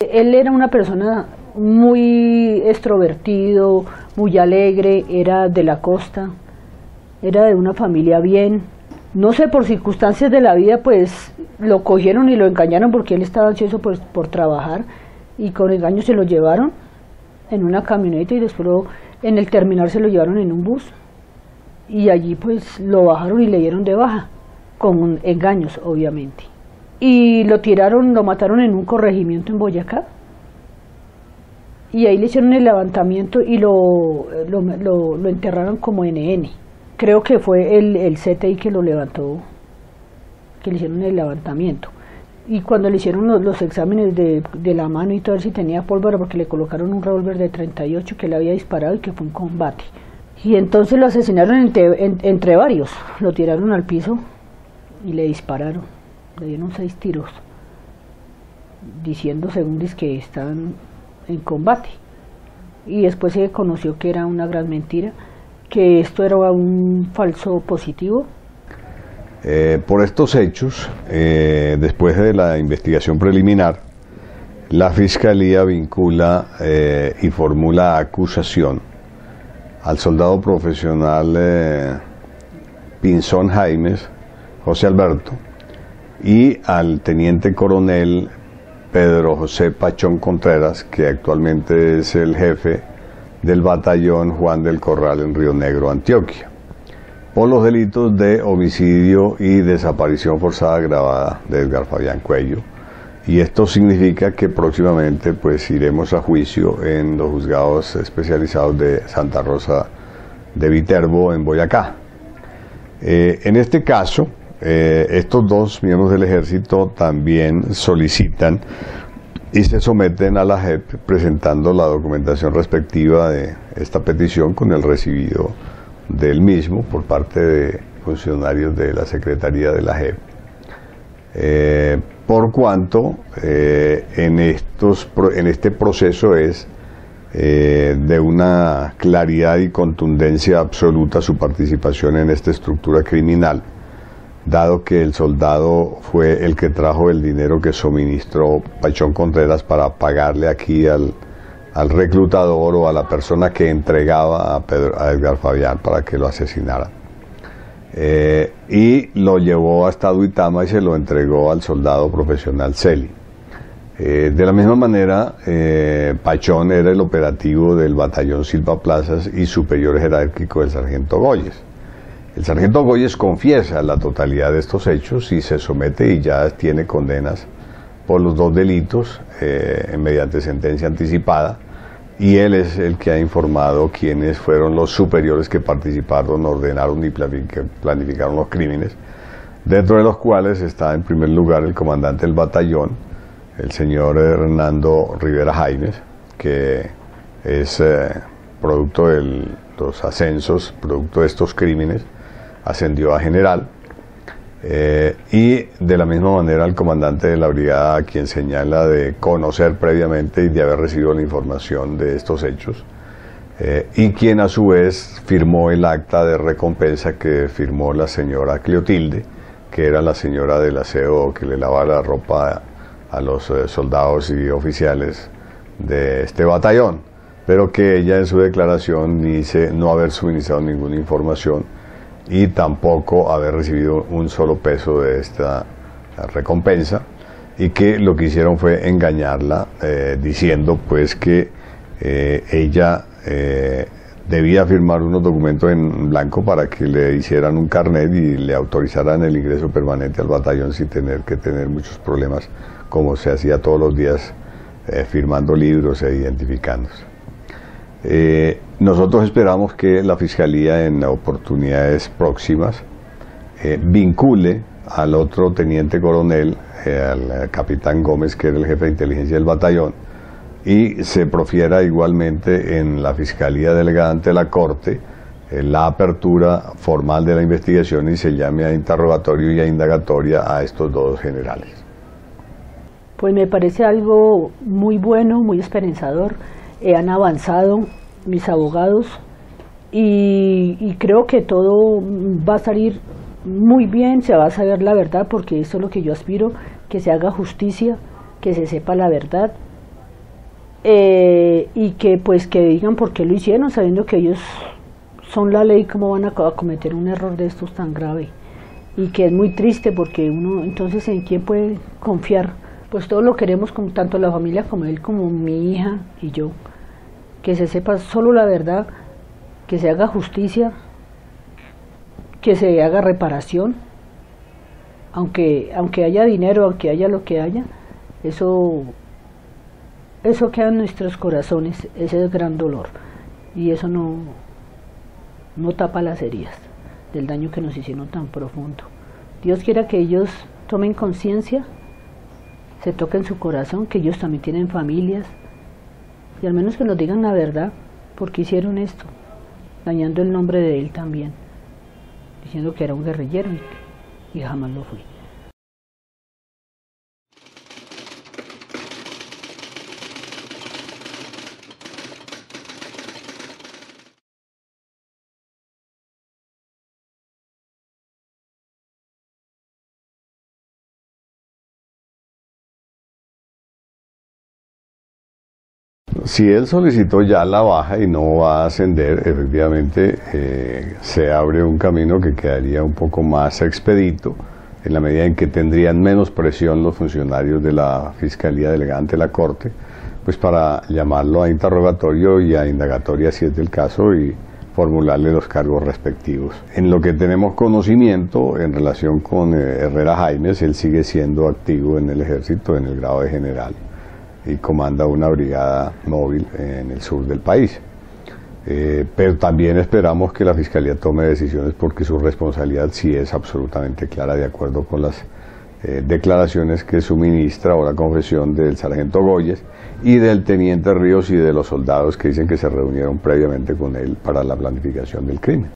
Él era una persona muy extrovertido, muy alegre, era de la costa, era de una familia bien. No sé, por circunstancias de la vida, pues lo cogieron y lo engañaron porque él estaba ansioso por trabajar y con engaño se lo llevaron en una camioneta y después en el terminal se lo llevaron en un bus y allí pues lo bajaron y le dieron de baja, con engaños obviamente. Y lo tiraron, lo mataron en un corregimiento en Boyacá y ahí le hicieron el levantamiento y lo enterraron como NN. Creo que fue el CTI que lo levantó, que le hicieron el levantamiento. Y cuando le hicieron los exámenes de la mano y todo, a ver si tenía pólvora, porque le colocaron un revólver de 38 que le había disparado y que fue un combate. Y entonces lo asesinaron entre varios, lo tiraron al piso y le dispararon. Le dieron 6 tiros, diciendo según dice que estaban en combate. Y después se conoció que era una gran mentira, que esto era un falso positivo. Por estos hechos, después de la investigación preliminar, la Fiscalía vincula y formula acusación al soldado profesional Pinzón Jaimes, José Alberto, y al teniente coronel Pedro José Pachón Contreras, que actualmente es el jefe del batallón Juan del Corral en Río Negro, Antioquia, por los delitos de homicidio y desaparición forzada agravada de Edgar Fabián Cuello. Y esto significa que próximamente pues iremos a juicio en los juzgados especializados de Santa Rosa de Viterbo en Boyacá. En este caso, estos dos miembros del ejército también solicitan y se someten a la JEP presentando la documentación respectiva de esta petición con el recibido del mismo por parte de funcionarios de la Secretaría de la JEP, por cuanto en este proceso es de una claridad y contundencia absoluta su participación en esta estructura criminal, dado que el soldado fue el que trajo el dinero que suministró Pachón Contreras para pagarle aquí al reclutador o a la persona que entregaba a Edgar Fabián para que lo asesinara. Y lo llevó hasta Duitama y se lo entregó al soldado profesional Celi. De la misma manera, Pachón era el operativo del batallón Silva Plazas y superior jerárquico del sargento Goyes. El sargento Goyes confiesa la totalidad de estos hechos y se somete y ya tiene condenas por los dos delitos mediante sentencia anticipada, y él es el que ha informado quiénes fueron los superiores que participaron, ordenaron y planificaron los crímenes, dentro de los cuales está en primer lugar el comandante del batallón, el señor Hernando Rivera Jaimes, que es producto de los ascensos, producto de estos crímenes, ascendió a general, y de la misma manera al comandante de la brigada, quien señala de conocer previamente y de haber recibido la información de estos hechos, y quien a su vez firmó el acta de recompensa que firmó la señora Cleotilde, que era la señora del aseo que le lavaba la ropa a los soldados y oficiales de este batallón, pero que ella en su declaración dice no haber suministrado ninguna información y tampoco haber recibido un solo peso de esta recompensa, y que lo que hicieron fue engañarla diciendo pues que ella debía firmar unos documentos en blanco para que le hicieran un carnet y le autorizaran el ingreso permanente al batallón sin tener que tener muchos problemas, como se hacía todos los días firmando libros e identificándose. Nosotros esperamos que la Fiscalía en oportunidades próximas vincule al otro teniente coronel, al capitán Gómez, que era el jefe de inteligencia del batallón, y se profiera igualmente en la Fiscalía delegada ante la Corte la apertura formal de la investigación y se llame a interrogatorio y a indagatoria a estos dos generales. Pues me parece algo muy bueno, muy esperanzador. Han avanzado mis abogados y creo que todo va a salir muy bien, se va a saber la verdad, porque eso es lo que yo aspiro, que se haga justicia, que se sepa la verdad y que pues que digan por qué lo hicieron, sabiendo que ellos son la ley, cómo van a cometer un error de estos tan grave, y que es muy triste porque uno entonces en quién puede confiar. Pues todos lo queremos, con tanto la familia como él, como mi hija y yo, que se sepa solo la verdad, que se haga justicia, que se haga reparación, aunque haya dinero, aunque haya lo que haya, eso queda en nuestros corazones, ese es el gran dolor, y eso no tapa las heridas del daño que nos hicieron tan profundo. Dios quiera que ellos tomen conciencia, se toquen su corazón, que ellos también tienen familias, y al menos que nos digan la verdad, porque hicieron esto, dañando el nombre de él también, diciendo que era un guerrillero, y jamás lo fui. Si él solicitó ya la baja y no va a ascender, efectivamente se abre un camino que quedaría un poco más expedito, en la medida en que tendrían menos presión los funcionarios de la Fiscalía Delegada ante la Corte, pues para llamarlo a interrogatorio y a indagatoria si es del caso y formularle los cargos respectivos. En lo que tenemos conocimiento en relación con Herrera Jaimes, él sigue siendo activo en el ejército en el grado de general y comanda una brigada móvil en el sur del país. Pero también esperamos que la Fiscalía tome decisiones, porque su responsabilidad sí es absolutamente clara, de acuerdo con las declaraciones que suministra o la confesión del sargento Goyes y del teniente Ríos y de los soldados que dicen que se reunieron previamente con él para la planificación del crimen.